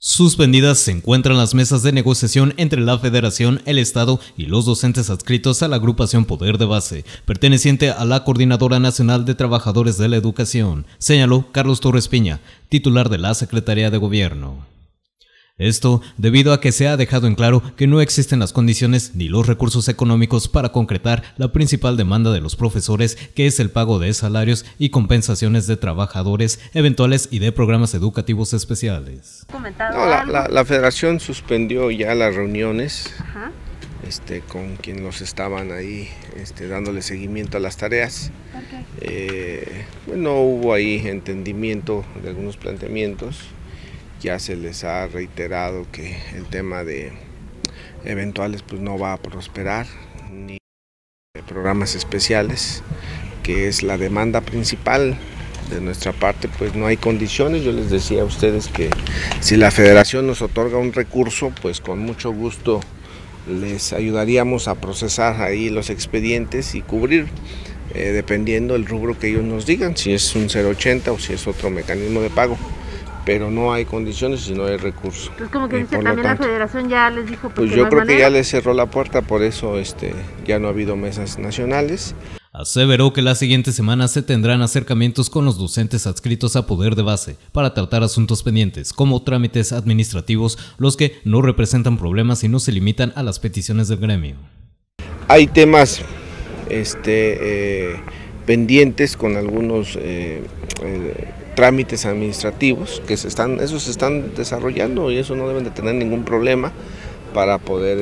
Suspendidas se encuentran las mesas de negociación entre la Federación, el Estado y los docentes adscritos a la Agrupación Poder de Base, perteneciente a la Coordinadora Nacional de Trabajadores de la Educación, señaló Carlos Torres Piña, titular de la Secretaría de Gobierno. Esto debido a que se ha dejado en claro que no existen las condiciones ni los recursos económicos para concretar la principal demanda de los profesores, que es el pago de salarios y compensaciones de trabajadores eventuales y de programas educativos especiales. No, la Federación suspendió ya las reuniones con quien los estaban ahí dándole seguimiento a las tareas. No hubo ahí entendimiento de algunos planteamientos. Ya se les ha reiterado que el tema de eventuales pues no va a prosperar, ni de programas especiales, que es la demanda principal de nuestra parte, pues no hay condiciones. Yo les decía a ustedes que si la Federación nos otorga un recurso, pues con mucho gusto les ayudaríamos a procesar ahí los expedientes y cubrir, dependiendo del rubro que ellos nos digan, si es un 080 o si es otro mecanismo de pago. Pero no hay condiciones y no hay recursos. Pues como que dice, también la Federación ya les dijo... Pues yo creo que ya les cerró la puerta, por eso ya no ha habido mesas nacionales. Aseveró que la siguiente semana se tendrán acercamientos con los docentes adscritos a Poder de Base para tratar asuntos pendientes, como trámites administrativos, los que no representan problemas y no se limitan a las peticiones del gremio. Hay temas pendientes con algunos... trámites administrativos que se están desarrollando y eso no deben de tener ningún problema para poder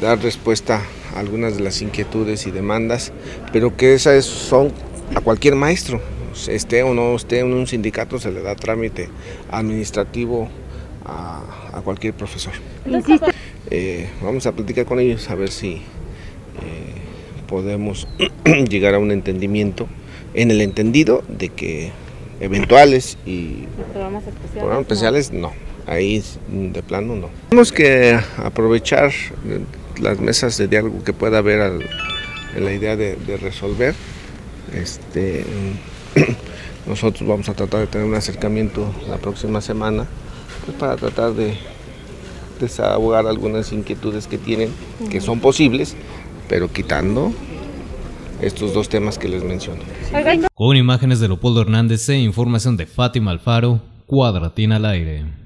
dar respuesta a algunas de las inquietudes y demandas, pero que esas son a cualquier maestro, esté o no esté en un sindicato, se le da trámite administrativo a cualquier profesor. Vamos a platicar con ellos a ver si podemos llegar a un entendimiento, en el entendido de que eventuales y programas especiales no, ahí de plano no. Tenemos que aprovechar las mesas de diálogo que pueda haber en la idea de resolver. Nosotros vamos a tratar de tener un acercamiento la próxima semana, pues para tratar de desahogar algunas inquietudes que tienen, que son posibles, pero quitando estos dos temas que les menciono. Con imágenes de Leopoldo Hernández e información de Fátima Alfaro, Cuadratín al Aire.